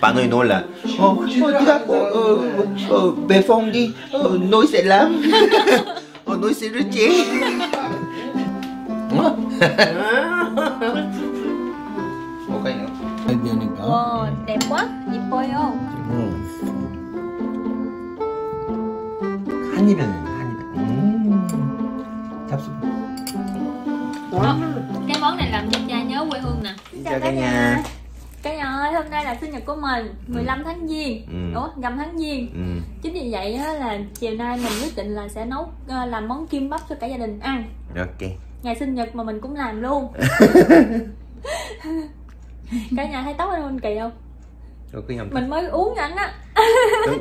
Bà nội nói là về phòng đi, nói sẽ làm. Nói sẽ rửa chén. Ok nữa. Đẹp quá, 예뻐요. 한 입에 cái món này làm cho cha nhớ quê hương nè. Chào cả nhà. Cả nhà ơi, hôm nay là sinh nhật của mình, 15 tháng Giêng. Ủa, rằm tháng Giêng. Chính vì vậy là chiều nay mình quyết định là sẽ nấu làm món kimbap cho cả gia đình ăn. Ok. Ngày sinh nhật mà mình cũng làm luôn. Cả nhà thấy tóc anh kỳ không? Mình mới uống anh á.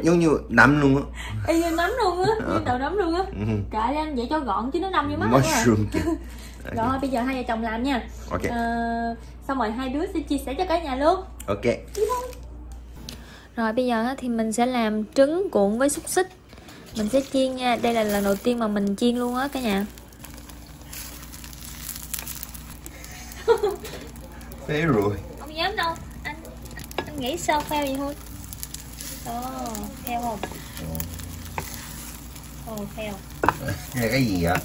Giống như nấm luôn á. Y như nấm luôn á, như đầu nấm luôn á. Kệ anh vậy cho gọn chứ nó nằm như mắt rồi. Rồi bây giờ hai vợ chồng làm nha. Ok. Xong rồi hai đứa sẽ chia sẻ cho cả nhà luôn. Ok. Rồi bây giờ thì mình sẽ làm trứng cuộn với xúc xích. Mình sẽ chiên nha. Đây là lần đầu tiên mà mình chiên luôn á cả nhà. Phê rồi. Không dám đâu. Anh nghĩ sao phèo vậy thôi. Ồ, phèo không? Ồ, phèo. Nghe cái gì vậy?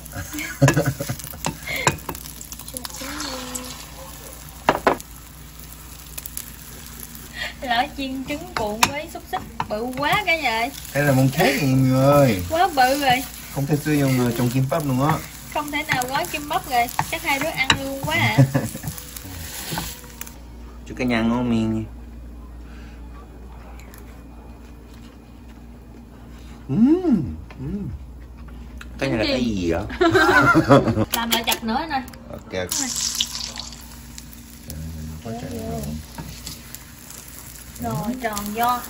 Lỡ chiên trứng cuộn với xúc xích bự quá cả nhà ơi. Đây là món khác nè mọi người. Quá bự rồi. Không thể xưa nhiều người trong kimbap luôn á. Không thể nào quá kimbap rồi. Chắc hai đứa ăn luôn quá à. Chúc cả nhà ngon miệng nha. Cái này là cái gì vậy? Làm lại chặt nữa nè. Ok. Rồi tròn do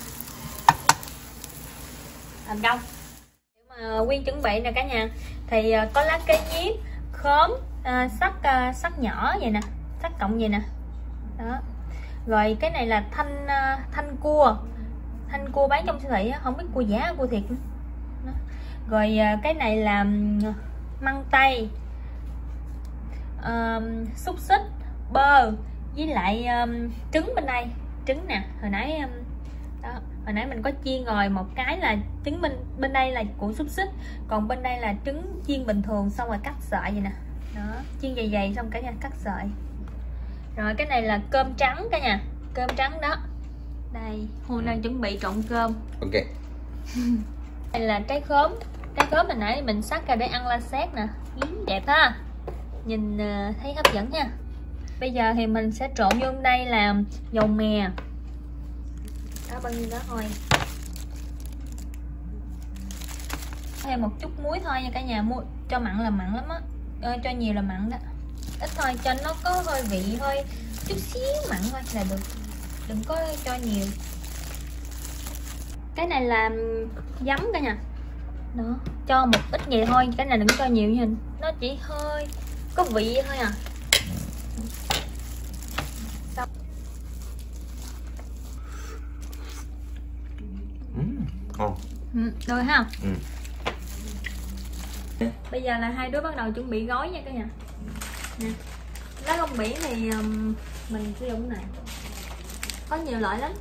làm đông mà Quyên chuẩn bị nè cả nhà. Thì có lá cây nhíp, khóm, sắt nhỏ vậy nè, sắt cộng vậy nè. Đó. Rồi cái này là thanh cua bán trong siêu thị, không biết cua giả cua thiệt. Đó. Rồi cái này là măng tây, xúc xích, bơ với lại trứng bên đây. Trứng nè, hồi nãy đó, hồi nãy mình có chiên rồi, một cái là trứng bên đây là cuộn xúc xích, còn bên đây là trứng chiên bình thường, xong rồi cắt sợi vậy nè. Đó, chiên dày dày xong cả nhà cắt sợi. Rồi cái này là cơm trắng cả nhà, cơm trắng đó. Đây, Hương đang chuẩn bị trộn cơm. Ok. Đây là trái khóm, hồi nãy mình xắt ra để ăn la xét nè. Đẹp ha. Nhìn thấy hấp dẫn nha. Bây giờ thì mình sẽ trộn vô đây là dầu mè. Đó, bao nhiêu đó thôi. Thêm một chút muối thôi nha cả nhà, mua cho mặn là mặn lắm á. Cho nhiều là mặn đó. Ít thôi cho nó có hơi vị hơi chút xíu mặn thôi là được. Đừng có cho nhiều. Cái này là giấm cả nhà. Đó, cho một ít vậy thôi, cái này đừng cho nhiều nha. Nó chỉ hơi có vị thôi à. Được ha. Bây giờ là hai đứa bắt đầu chuẩn bị gói nha cả nhà. Lá rong biển thì mình sử dụng này. Có nhiều loại lắm.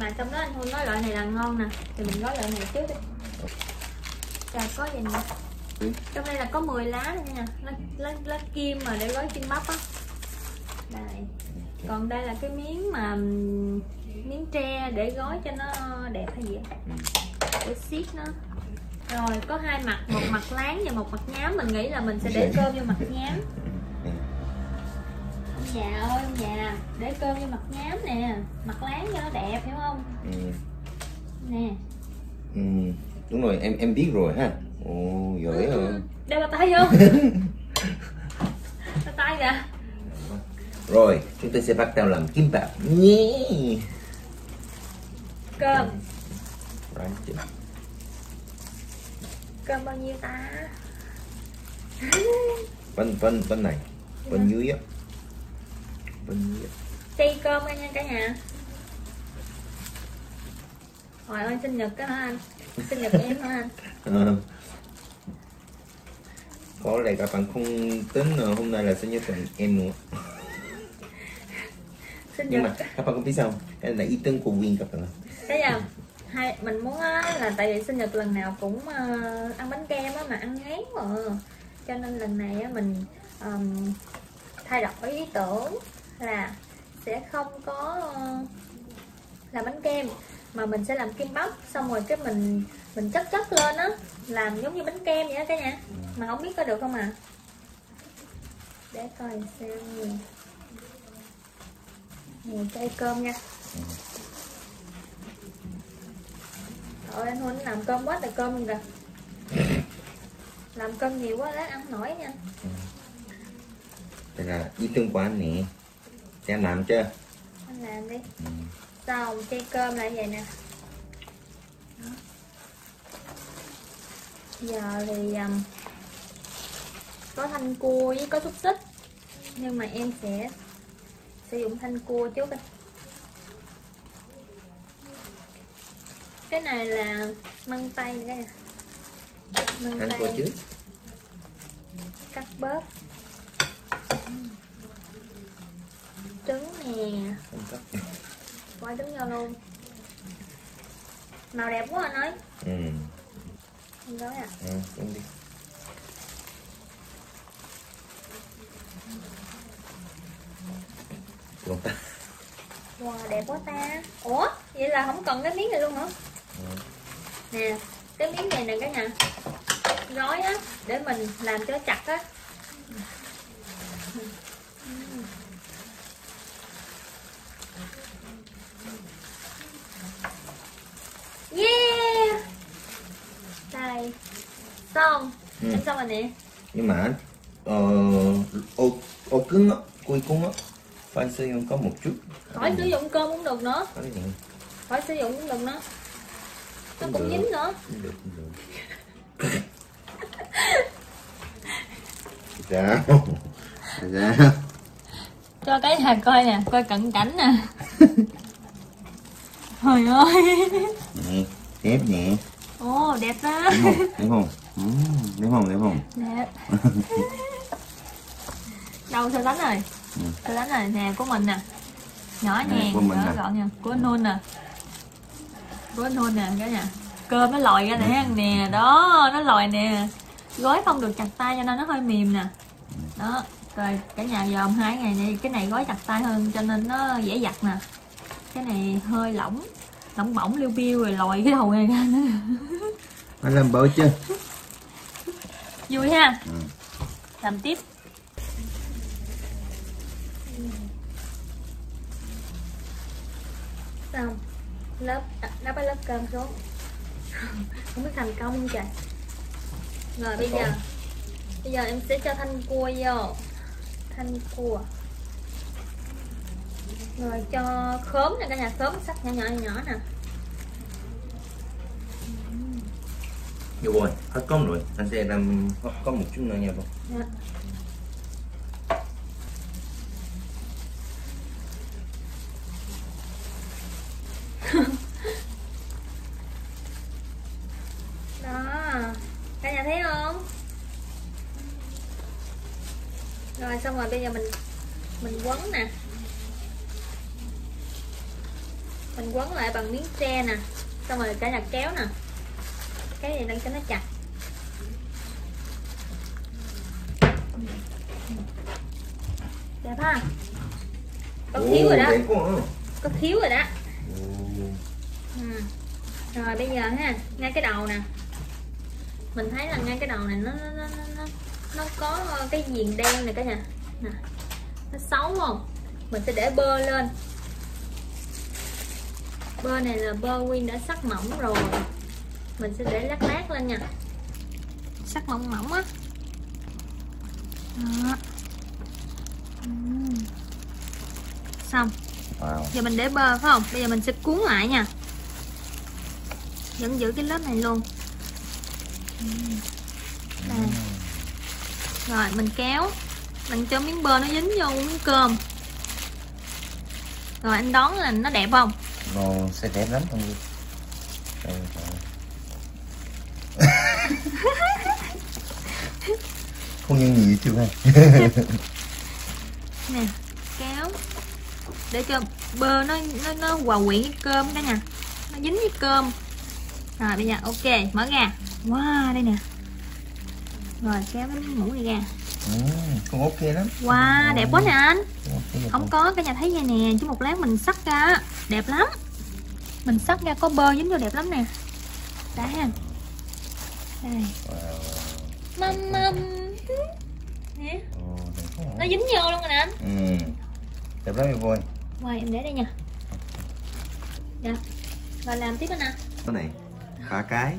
Mà trong đó anh Hương nói loại này là ngon nè, thì mình gói loại này trước đi. Chà, có gì nữa? Trong đây là có 10 lá luôn nha. Lá kim mà để gói kimbap á. Đây. Còn đây là cái miếng mà miếng tre để gói cho nó đẹp hay gì á, để xiết nó. Rồi có hai mặt, một mặt láng và một mặt nhám. Mình nghĩ là mình sẽ để cơm vô mặt nhám. Ông già ơi, ông già, để cơm vô mặt nhám nè, mặt láng cho nó đẹp, hiểu không? Nè. Đúng rồi, em biết rồi ha. Ồ, giỏi rồi. Đeo bàn tay vô. Bàn tay kìa. Rồi, chúng tôi sẽ bắt đầu làm kimbap. Cơm. Cơm bao nhiêu ta? Bên này, bên dưới á. Xay cơm ra nha cả nhà. Trời ơi, sinh nhật đó hả anh? Sinh nhật em hả anh? Có lẽ các bạn không tính hôm nay là sinh nhật em nữa. Nhưng mà các bạn cũng biết sao, cái này ý tưởng của Win các bạn. Cái giờ hai mình muốn là tại vì sinh nhật lần nào cũng ăn bánh kem mà ăn ngán mà, cho nên lần này mình thay đổi ý tưởng là sẽ không có làm bánh kem mà mình sẽ làm kimbap, xong rồi cái mình chất lên á, làm giống như bánh kem vậy đó cả nhà. Mà không biết có được không à, để coi xem. Mình chay cơm nha. Trời ơi, anh Huỳnh làm cơm quá trời cơm kìa, làm cơm nhiều quá lát ăn nổi nha. Thật ra ý tưởng của anh nè, để anh làm chưa? Anh làm đi. Sao chay cơm lại vậy nè. Giờ thì có thanh cua với có xúc xích, nhưng mà em sẽ sử dụng thanh cua trước đi. Cái này là măng tây đây nè, măng tây trước cắt bớt, trứng nè, bỏ trứng vô luôn, màu đẹp quá anh ơi. Không gói à? Đúng đi. Wow, đẹp quá ta. Ủa, vậy là không cần cái miếng này luôn hả? Nè, cái miếng này nè cả nhà, gói á, để mình làm cho chặt á. Yeah. Đây. Xong. Xong rồi nè. Nhưng mà ô cứng á, cuối cùng á, phải sử dụng có một chút. Khỏi sử dụng cơm cũng được nữa. Khỏi sử dụng cũng được nữa. Nó cũng dính nữa. Dạ. Dạ. Cho cái hàng coi nè, coi cận cảnh nè. Trời ơi. Nè, đẹp nhẹ. Ồ, đẹp đó. Đúng không? Đúng không? Đúng không? Đẹp. Đâu sao đánh rồi? Tôi đánh rồi nè, của mình nè, nhỏ nhàng, nhỏ gọn nha, của anh Hun nè, của anh Hun nè cả nhà. Cơm nó lòi ra để ăn nè, đó nó lòi nè, gói không được chặt tay cho nên nó hơi mềm nè. Đó, rồi cả nhà dòm 2 ngày này, cái này gói chặt tay hơn cho nên nó dễ giặt nè. Cái này hơi lỏng, lỏng bỏng liêu biêu rồi lòi cái đầu này ra nữa. Anh làm bự chưa? Vui ha, làm tiếp. Xong, lớp cái lớp cơm xuống. Không biết thành công không trời. Rồi bây giờ em sẽ cho thanh cua vô. Thanh cua. Rồi cho khóm nè cả nhà, khóm sắc nhỏ nè. Được rồi, hết cơm rồi, anh sẽ làm có một chút nữa nha con. Xong rồi bây giờ mình quấn nè, mình quấn lại bằng miếng tre nè, xong rồi cả nhà kéo nè, cái này đang cho nó chặt. Đẹp ha, có thiếu rồi đó, có thiếu rồi đó. Rồi bây giờ ha, ngay cái đầu nè, mình thấy là ngay cái đầu này nó có cái viền đen này cả nhà nè, nó xấu không? Mình sẽ để bơ lên. Bơ này là bơ Win đã sắc mỏng rồi, mình sẽ để lát lát lên nha, sắc mỏng mỏng á. Xong. Giờ mình để bơ phải không? Bây giờ mình sẽ cuốn lại nha, vẫn giữ cái lớp này luôn. Đây. Rồi mình kéo, mình cho miếng bơ nó dính vô miếng cơm. Rồi anh đoán là nó đẹp không? Ồ, sẽ đẹp lắm không gì. Không nhân gì chưa hay. Nè, kéo để cho bơ nó hòa quyện với cơm cả nè, nó dính với cơm. Rồi bây giờ ok, mở ra. Wow, đây nè. Rồi kéo bánh mũ này ra. Con ốc kia lắm. Wow, đẹp quá nè anh. Không có, cả nhà thấy vậy nè, chứ một lát mình xắt ra đẹp lắm. Mình xắt ra có bơ dính vô đẹp lắm nè. Đã ha. Đây. Mâm. Nè. Nó dính vô luôn rồi nè anh. Đẹp lắm em vui. Rồi em để đây nha. Dạ. Rồi làm tiếp anh ạ. Cái này 3 cái.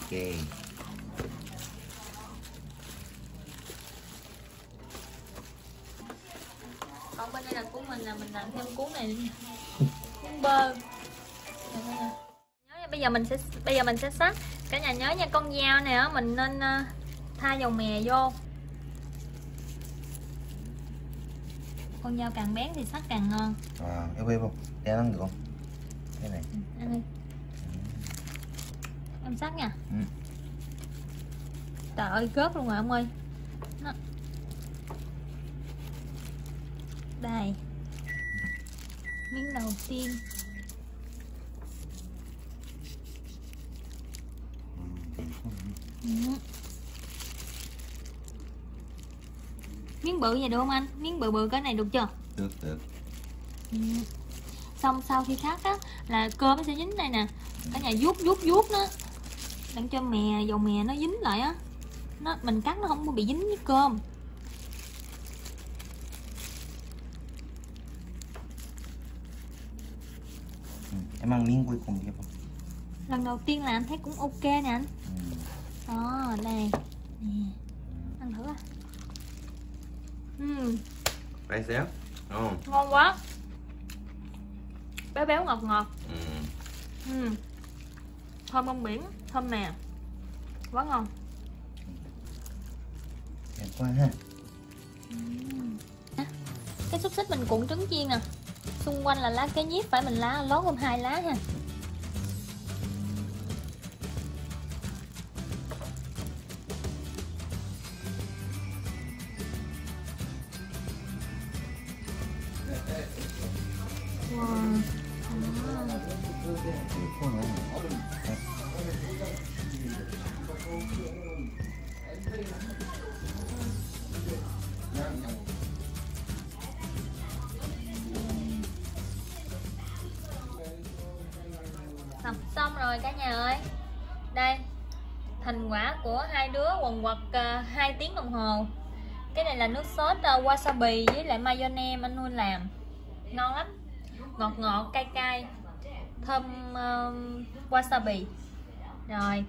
Ok. Còn bên đây là của mình, là mình làm thêm cuốn này nữa nha. Cuốn bơ. Nhớ bây giờ mình sẽ xắt. Cả nhà nhớ nha, con dao này á mình nên tha dầu mè vô. Con dao càng bén thì xắt càng ngon. À, em biết không? Đeo ăn được không? Cái này. Ăn đi. Em xắt nha. Trời ơi, gớt luôn rồi ông ơi. Đó. Đây. Miếng đầu tiên. Miếng bự vậy được không anh? Miếng bự cái này được chưa? Được. Xong sau khi khác á là cơm nó sẽ dính đây nè. Cả nhà vuốt nó đặng cho dầu mè nó dính lại á. Nó mình cắt nó không có bị dính với cơm. Em ăn miếng cuối cùng đi không? Lần đầu tiên là anh thấy cũng ok nè anh. Đó, đây. Nè. Ăn thử à. Bé xéo. Ngon quá. Béo ngọt. Thơm bông biển, thơm mè. Quá ngon. Đẹp quá ha. Cái xúc xích mình cuộn trứng chiên nè. Xung quanh là lá cái nhíp, phải mình lót thêm 2 lá ha. Xong rồi cả nhà ơi. Đây, thành quả của hai đứa quần quật 2 tiếng đồng hồ. Cái này là nước sốt wasabi với lại mayonnaise anh Nuôi làm. Ngon lắm. Ngọt cay, thơm wasabi. Rồi,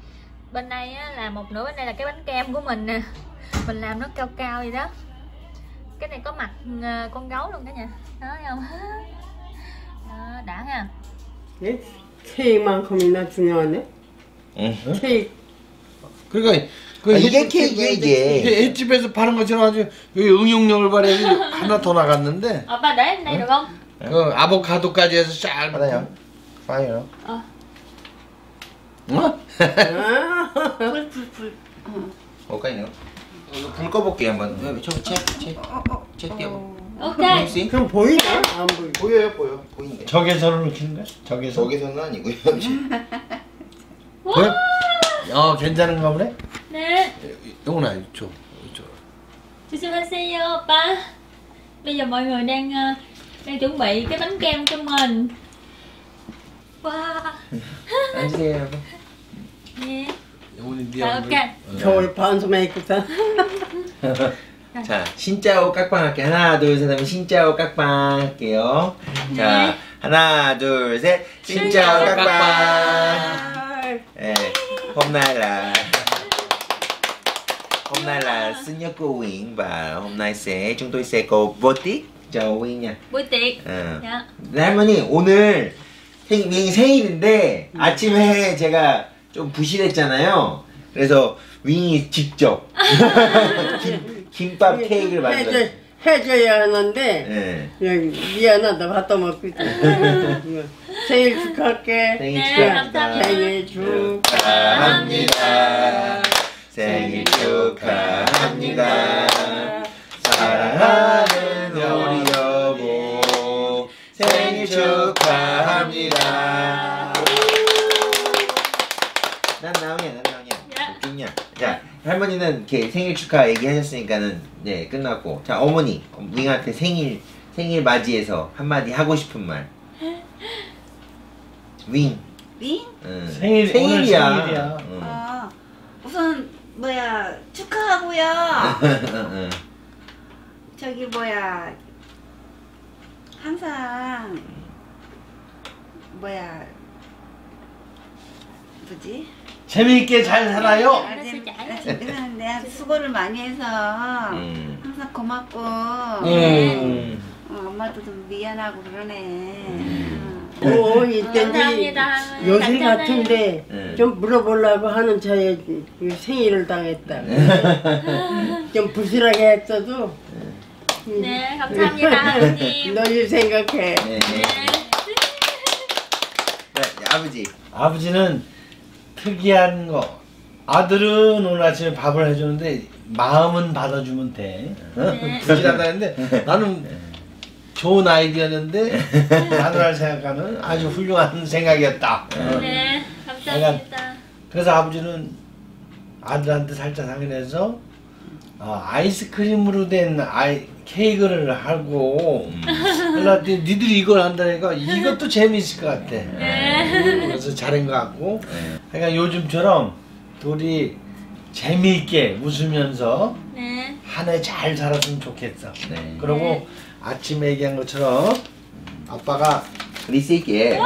bên đây á, là một nửa, bên đây là cái bánh kem của mình nè. Mình làm nó cao vậy đó. Cái này có mặt con gấu luôn cả nhà. Đó thấy không? Đó, đã ha. 케이크만 고민나 중요하네. 케이크. 그러니까 이게 케이크지. 횟집에서 파는 것처럼 아주 여기 응용력을 발휘 하나 더 나갔는데. 아빠 나이 나이로 가. 그 아보카도까지 해서 잘 받아요. 파이요. 어. 뭐? 오케이요. 불 꺼볼게 한번. 왜 체크 띄워봐. 오케이. 그럼 보이나? 안 보이. 보여요. 보이네. 적외선을 놓치는 거야? 적외선은 아니고요. 와. 괜찮은가 보네. 네. 영훈아 이쪽. 조심하세요, 오빠. Bây giờ mọi người đang chuẩn bị cái bánh kem cho mình. Wow. 안녕하세요. 네. 영훈이요. 오케이. 겨울 반스 메이크업. 자, 신짜오 깍방 할게. 하나, 둘, 셋 하면 신짜오 깍방 할게요. 네. 자, 하나, 둘, 셋. 신짜오 깍방. 예. 홈날라. 홈날라 쓰냐고 윙 và hôm nay sẽ chúng tôi sẽ có bữa tiệc. 야. 할머니 오늘 윙 생일인데 아침에 제가 좀 부실했잖아요. 그래서 윙이 직접 김밥 케이크를 만들어요. 해줘야 하는데 미안하다 받아 먹고 있어. 생일 축하할게. 생일 축하합니다. 생일 축하합니다. 생일 축하합니다. 사랑하는 우리 여보, 생일 축하합니다. 난 나오냐, 난 나오냐. 웃기냐. 자, 할머니는 이렇게 생일 축하 얘기하셨으니까는 네, 끝났고. 자, 어머니, 윙한테 생일 맞이해서 한마디 하고 싶은 말. 윙. 윙? 응. 생일이야. 응. 아, 우선 축하하고요. 응. 저기 항상 재미있게 잘 살아요. 네, 수고를 많이 해서 항상 고맙고 엄마도 좀 미안하고 그러네. 요새 같은데 좀 물어보려고 하는 차에 생일을 당했다. 좀 부실하게 했어도 네, 감사합니다. 아버님 너희 생각해. 네. 네. 네, 아버지는 특이한 거, 아들은 오늘 아침에 밥을 해주는데 마음은 받아주면 돼. 부실하다 했는데 나는 좋은 아이디어였는데 아들을 생각하는 아주 훌륭한 생각이었다. 네, 감사합니다. 그래서 아버지는 아들한테 살짝 상의해서 아이스크림으로 된 케이크를 하고 그랬더니 니들이 이걸 한다니까 이것도 재미있을 것 같아. 그래서 잘한 것 같고. 그러니까 요즘처럼 둘이 재미있게 웃으면서 한 해 잘 살았으면 좋겠어. 그리고 아침에 얘기한 것처럼 아빠가 리스에게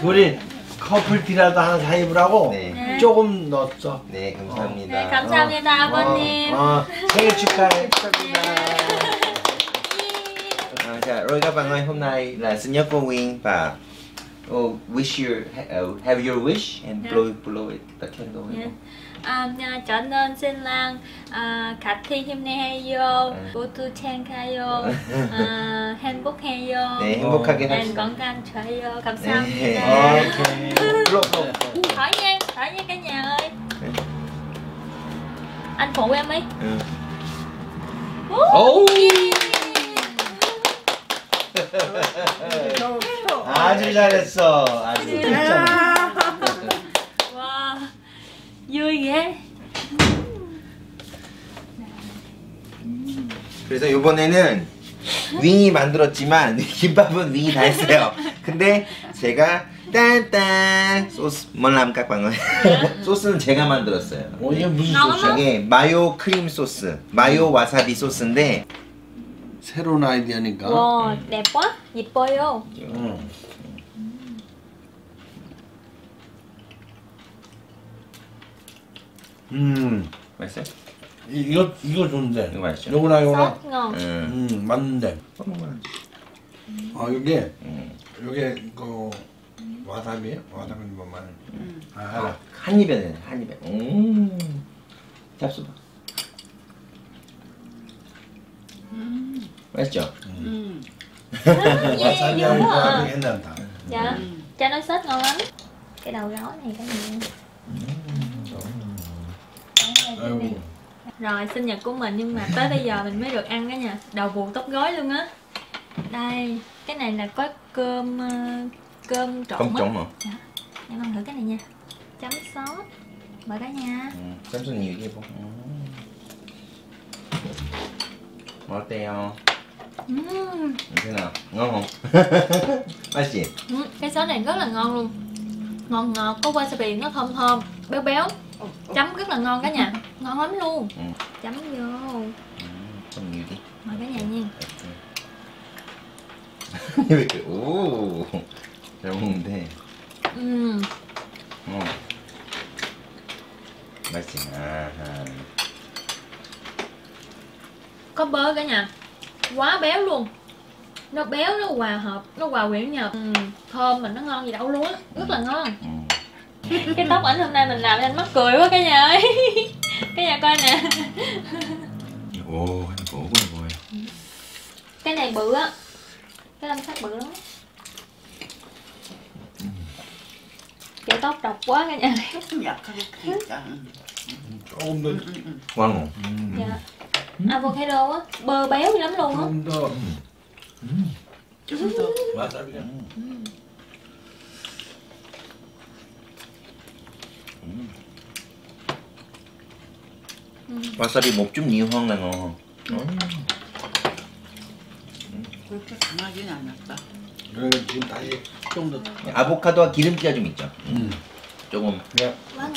우리 커플티라도 하나 사입으라고 조금 넣었어. 네, 감사합니다. 네, 감사합니다. 아버님. 생일 축하해. 자, rồi các bạn ơi, hôm nay là sinh nhật của Nguyên và wish you have your wish and blow it. Tất cả các bạn. Cho nên xin Lan khát thi hôm nay hay vô, cô tu trang khai vô, 행복 hay vô. 네, 행복하게 합시다. 건강 좋아요. 감사합니다. Hỏi nha cả nhà ơi. Anh phụ em đi. 아주 잘했어. 아주 와, vui ghê. 그래서 이번에는 윙이 만들었지만 김밥은 윙이 다 했어요. 근데 제가 딴딴 소스 몰람 깍방을 소스는 제가 만들었어요. 이게 무슨 소스야? 이게 마요 크림 소스, 마요 와사비 소스인데 새로운 아이디어니까. 와, 예뻐? 예뻐요. 맛있어요? 이거 좋은데. 이거 맛있죠? 요거나. 맞는데. 아, 이게 와사비에요? 와사비는 뭐 말? 한 입에 넣는 한 입에. 잡숴봐. 맛있죠? Wasabi ăn cái nào thẳng. Dạ, cho nó sết ngon lắm. Cái đầu gó này cái gì? Rồi sinh nhật của mình nhưng mà tới bây giờ mình mới được ăn cái nha. Đầu bù tóc gối luôn á. Đây, cái này là có cơm trộn mất. Dạ. Em ăn thử cái này nha. Chấm sốt. Mời cả nhà. Chấm sốt nhiều chứ không? 어때요? Thế nào? Ngon không? 맛있지? Cái sốt này rất là ngon luôn. Ngọt ngọt, có wasabi nó thơm thơm, béo béo. Chấm rất là ngon cả nhà. Ngon lắm luôn. Chấm vô. Chấm nhiều đi. Mời cả nhà nha. 오, 잘 먹는데. 맛있지. Có bơ cả nhà. Quá béo luôn. Nó béo, nó hòa hợp, nó hòa quyện nhờ. Thơm mà nó ngon gì đâu luôn á. Rất là ngon. Cái tóc ảnh hôm nay mình làm nên mắc cười quá cả nhà ơi. Cả nhà coi nè. Ồ, hạnh phúc quá rồi. Cái này bự á. Cái lâm sắc bự lắm. Kiểu tóc độc quá cả nhà. ôm đi. Ngon không? Dạ. Avocado á, bơ béo dữ lắm luôn á. Wasabi một chút nhiều hơn là ngon. 아보카도와 기름기가 좀 있죠. 조금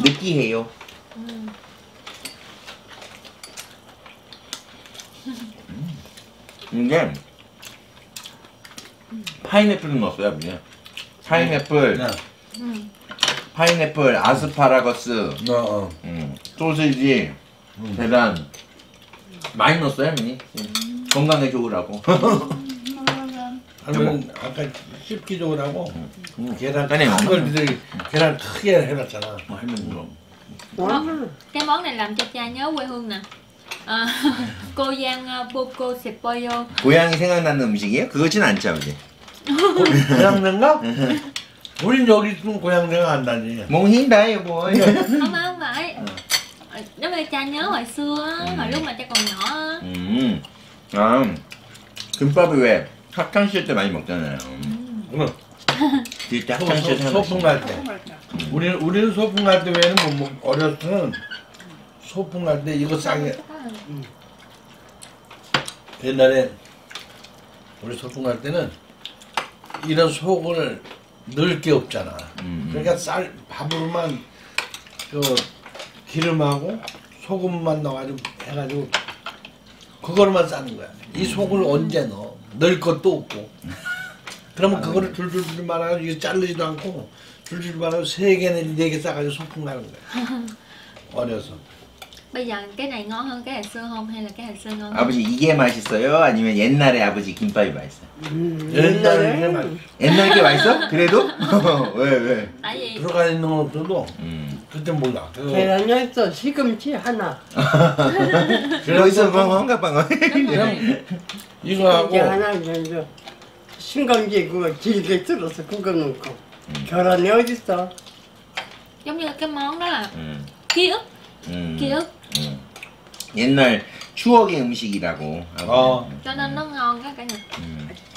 느끼해요. 이게 파인애플은 넣었어요, 그냥. 파인애플, 파인애플, 아스파라거스, 소시지, 계란 많이 넣었어요, 미니. 건강에 좋으라고. 그러면 아까 씹기 좋으라고 계란 계란 크게 해놨잖아. Cái món này làm cho cha nhớ quê hương nè. 고향 보고 싶어요. 고향이 생각나는 음식이에요? 그거진 않죠, 이제. 고향인가? 우린 여기 있으면 고향 생각 안 나지. 몽힌다이 뭐. Không phải, không phải. Nếu mà cha nhớ hồi xưa, hồi lúc mà cha còn nhỏ. 아, 김밥이 왜 학창 시절 때 많이 먹잖아요. 진짜 학창 시절 소풍 갈 때. 우리는 소풍 갈 때 외에는 못 먹. 어렸을 때는 소풍 갈 때 이거 싸게. 옛날에 우리 소풍 갈 때는 이런 소금을 넣을 게 없잖아. 그러니까 쌀 밥으로만 그 기름하고 소금만 넣어가지고 해가지고 그걸만 싸는 거야. 이 소금을 언제 넣어? 넣을 것도 없고. 그러면 그거를 줄줄줄 말아가지고 이거 자르지도 않고 줄줄 말아서 3개 내지 4개 싸가지고 소풍 가는 거야. 어려서. Bây giờ cái này ngon hơn cái hồi xưa không hay là cái hồi xưa ngon? 아버지 이게 맛있어요? 아니면 옛날에 아버지 김밥이 맛있어요? 옛날에 게 맛있어? 그래도? 왜? 들어가 있는 건 없어도 그때 몰라. 계란 있어, 시금치 하나. 여기서 황갑방어. 이거 하고 신감기 그거 길게 썰어서 그거 넣고 계란이 어디 있어? giống như cái món đó là kiosk. kiosk. 옛날 추억의 음식이라고. Cho nên nó ngon á cả nhà.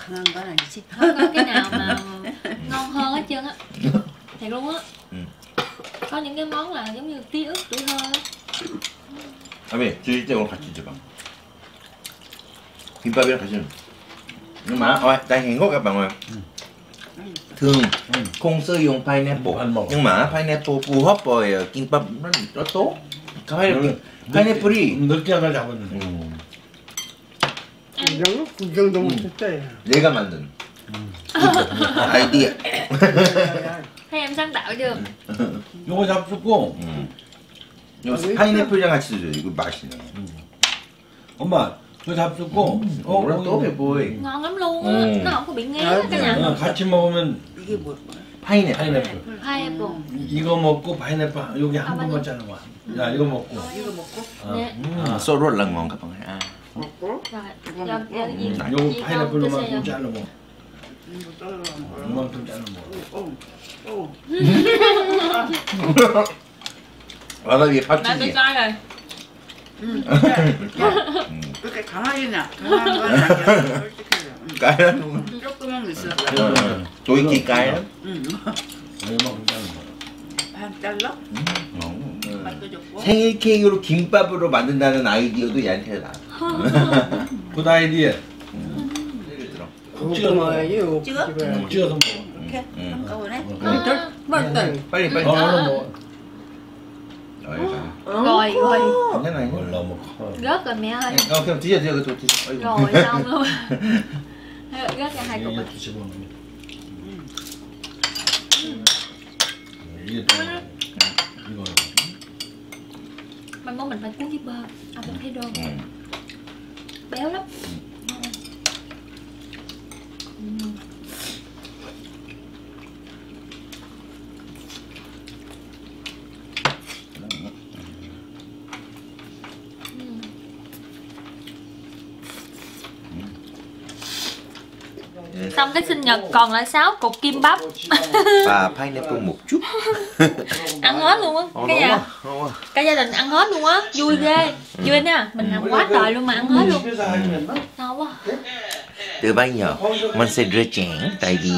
Ngon quá là gì? Không có cái nào mà ngon hơn hết trơn á. Thiệt luôn á. Có những cái món là giống như ký ức tuổi thơ á. 아니, 저희 때 오늘 같이 줘봐. 김밥이랑 같이 줘. Nhưng mà, ôi, đây hạnh phúc các bạn ơi. Thường không sử dụng pineapple, nhưng mà pineapple phù hợp với kimbap rất tốt. 파인애플이 느끼하게 잡았는데. 이 정도 못했대. 내가 만든 아이디어. 햄 상다오 좀. 요거 잡수고. 요거 파인애플이랑 같이 드세요. 이거 맛있네. 엄마, 요거 잡수고. 또 배보이. ngon lắm luôn á. Nó không có bị ngán cả nhà. 같이 먹으면 이게 뭐? 파인애플. 파인애플. 이거 먹고 파인애플 여기 한 번 먹자는 거야. 야 이거 먹고. 이거 먹고. 네. 소를 랑만 가방. 먹고. 이거 파인애플로만 좀 잘라 먹어. 이만큼 잘라 먹어. 와사비 파치기. 이렇게 강하게나. 까야 놈. 조금만 있어. 조이키 까야. 얼마큼 짜는 거야? 반 잘라? 맛도 좋고. 생일 케이크로 김밥으로 만든다는 아이디어도 얘한테 나. 굿 아이디어. 국지어 먹어요. 국지어서 먹어. 이렇게 한꺼번에. 빨리. Rồi. Gớt rồi mẹ ơi. Không, tí giờ. Rồi xong luôn. Gớt ra 2 cục. Mai mốt mình phải cuốn với bơ. Avocado. Béo lắm. xong cái sinh nhật còn lại 6 cục kimbap và pineapple một chút. Ăn hết luôn á, cả gia đình ăn hết luôn á, vui ghê, vui nè, mình ăn quá trời luôn mà ăn hết luôn. Sao quá. Từ bây giờ mình sẽ rửa chén tại vì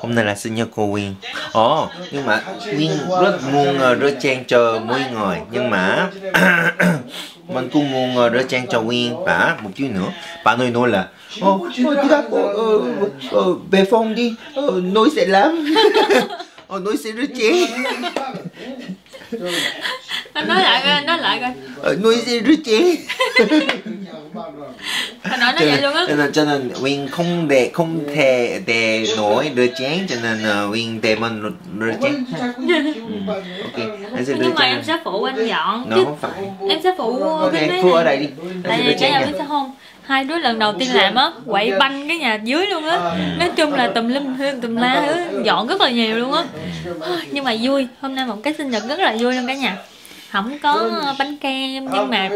hôm nay là sinh nhật cô Quyên. Ồ, nhưng mà Quyên rất muốn rửa chén cho mỗi người, nhưng mà mình cũng muốn rửa chén cho Quyên và một chút nữa. Bà nói là về phòng đi, nói sẽ làm. Nói sẽ rửa chén. Nói lại coi. Nói sẽ rửa chén. Nói nó vậy luôn á. Cho nên Quyên không thể nổi rửa chén, cho nên Quyên để mình rửa chén. Okay. Nhưng mà em sẽ phụ anh dọn. Không phải. Em sẽ phụ. Okay, phụ ở đây đi. Tại vì cái nhà biết sao không? Hai đứa lần đầu tiên làm á, quậy banh cái nhà dưới luôn á. Nói chung là tùm lum thêm tùm la thứ, dọn rất là nhiều luôn á. Nhưng mà vui, hôm nay một cái sinh nhật rất là vui luôn cả nhà. Không có bánh kem nhưng mà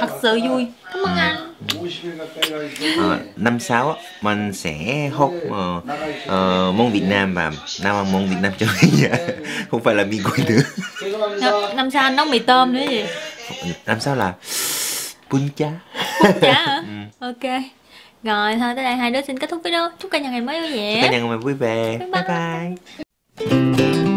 thật sự vui. Cảm ơn anh. Năm sau mình sẽ hốt món Việt Nam và nấu ăn món Việt Nam cho cả nhà. Không phải là mì quay nữa. Năm sau anh nấu mì tôm nữa gì? Năm sau là bún chả. Bún chả hả? Ok. Rồi thôi tới đây hai đứa xin kết thúc video. Chúc cả nhà ngày mới vui vẻ. Chúc cả nhà ngày mới vui vẻ. Bye bye.